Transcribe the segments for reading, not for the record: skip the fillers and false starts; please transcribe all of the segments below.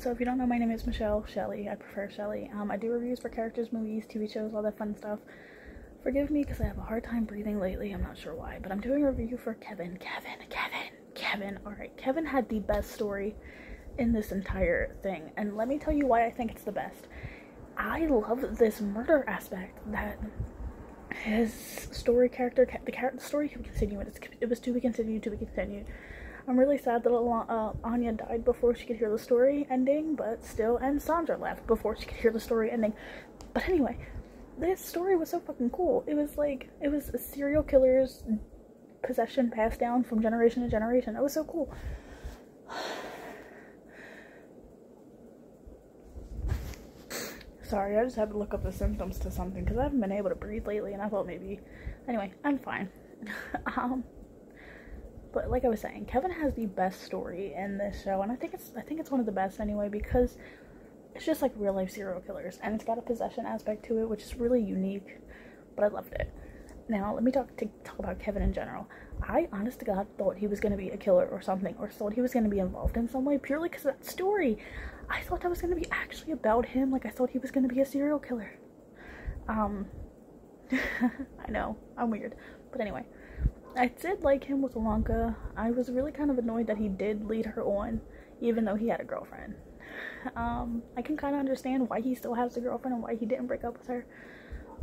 So if you don't know, my name is Michelle Shelley. I prefer Shelley. I do reviews for characters, movies, TV shows, all that fun stuff. Forgive me because I have a hard time breathing lately. I'm not sure why, but I'm doing a review for Kevin. All right, Kevin had the best story in this entire thing, and let me tell you why I think it's the best. I love this murder aspect that his story character, the story can continue. It was to be continued. I'm really sad that Anya died before she could hear the story ending, but still, and Sandra left before she could hear the story ending. But anyway, this story was so fucking cool. It was like, it was a serial killer's possession passed down from generation to generation. It was so cool. Sorry, I just had to look up the symptoms to something because I haven't been able to breathe lately, and I thought maybe, anyway, I'm fine. But like I was saying, Kevin has the best story in this show, and I think it's one of the best anyway, because it's just like real life serial killers, and it's got a possession aspect to it, which is really unique, but I loved it. Now let me talk about Kevin in general. I honest to God thought he was going to be a killer or something, or thought he was going to be involved in some way purely because of that story. I thought that was going to be actually about him. Like, I thought he was going to be a serial killer. I know, I'm weird, but anyway, I did like him with Ilonka. I was really kind of annoyed that he did lead her on, even though he had a girlfriend. I can kind of understand why he still has the girlfriend and why he didn't break up with her.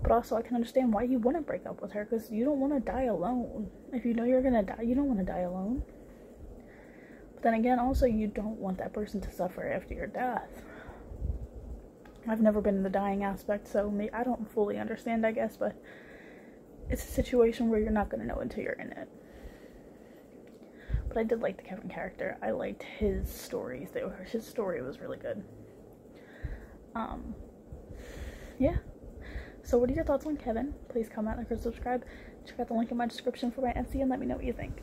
But also, I can understand why he wouldn't break up with her, because you don't want to die alone. If you know you're going to die, you don't want to die alone. But then again, also, you don't want that person to suffer after your death. I've never been in the dying aspect, so I don't fully understand, I guess, but it's a situation where you're not going to know until you're in it. But I did like the Kevin character. I liked his stories. His story was really good. Yeah. So what are your thoughts on Kevin? Please comment, like, or subscribe. Check out the link in my description for my Etsy and let me know what you think.